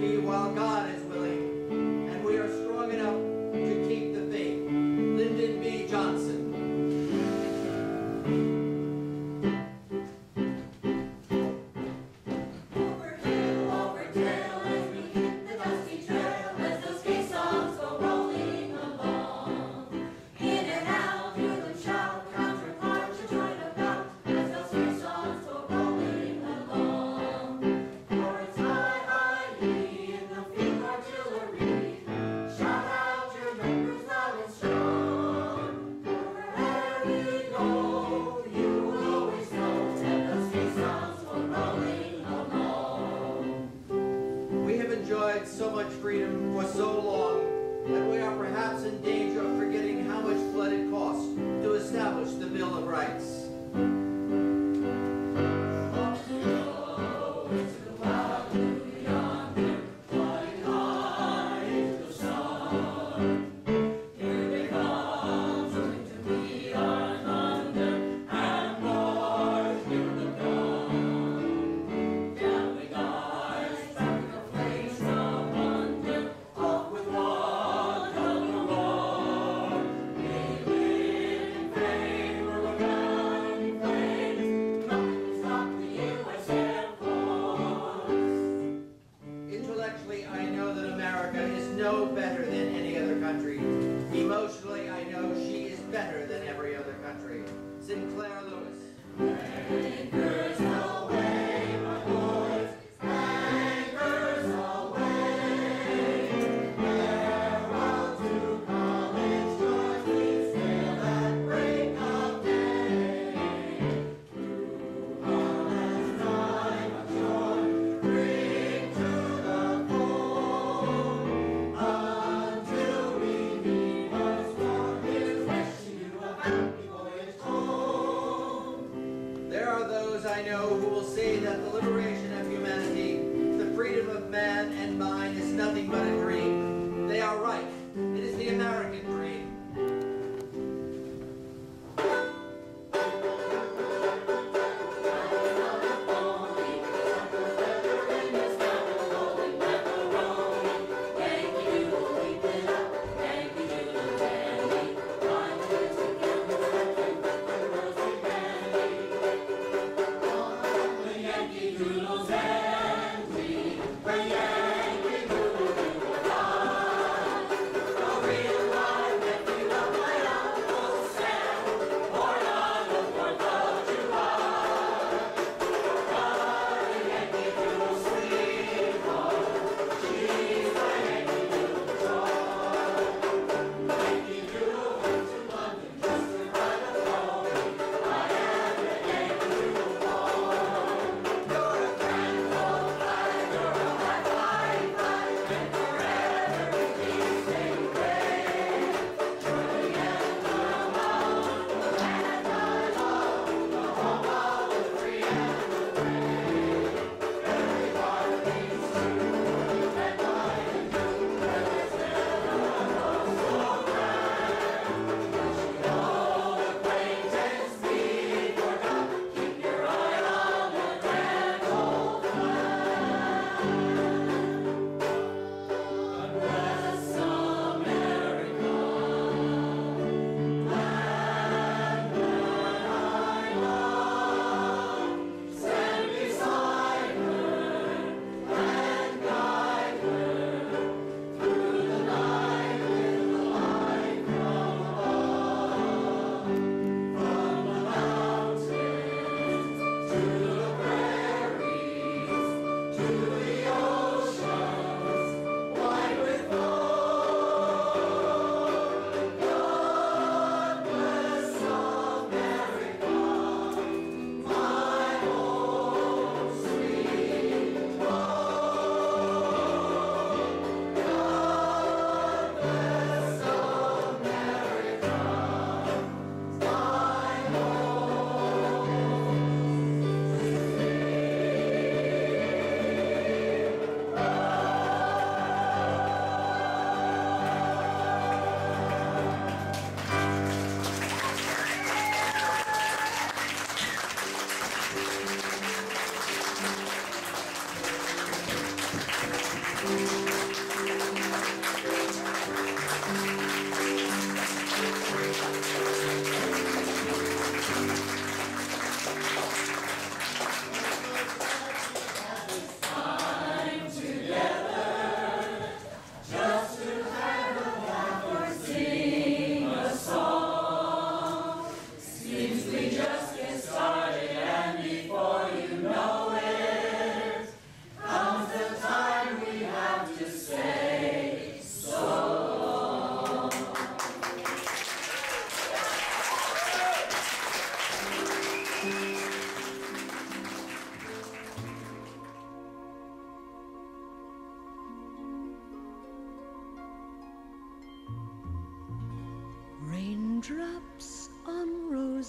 be while God is willing, and we are strong enough to keep the faith. Lyndon B. Johnson. So much freedom for so long that we are perhaps in danger of forgetting how much blood it costs to establish the Bill of Rights. No better than any other country. Emotionally, I know she is better than every other country. Sinclair Lewis. People is told.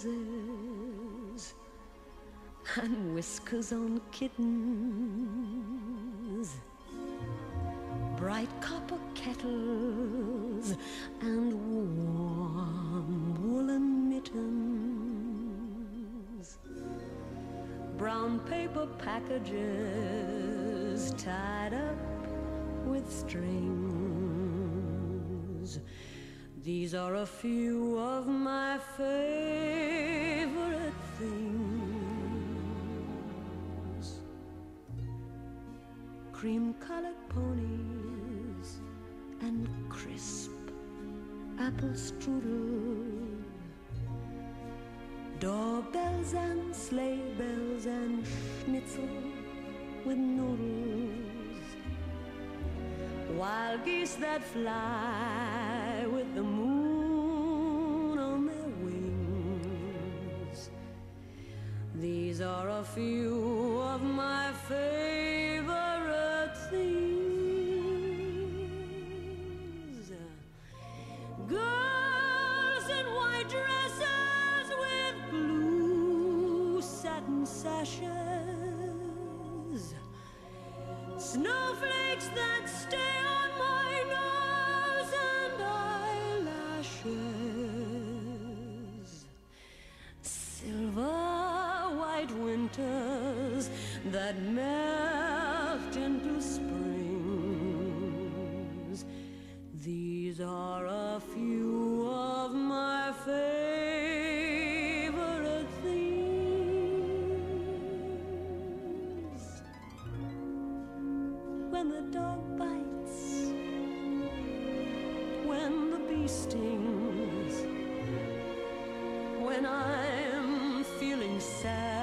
roses and whiskers on kittens, bright copper kettles and warm woolen mittens, brown paper packages tied up with strings. These are a few of my favorite things. Cream-colored ponies and crisp apple strudel, doorbells and sleigh bells and schnitzel with noodles, wild geese that fly with the moon on their wings. These are a few of my favorite things. Girls in white dresses with blue satin sashes, snowflakes that stay on my nose and eyelashes, silver white winters that melt into springs. These are a few of my favorite things. When the dog bites, when the bee stings, when I'm feeling sad,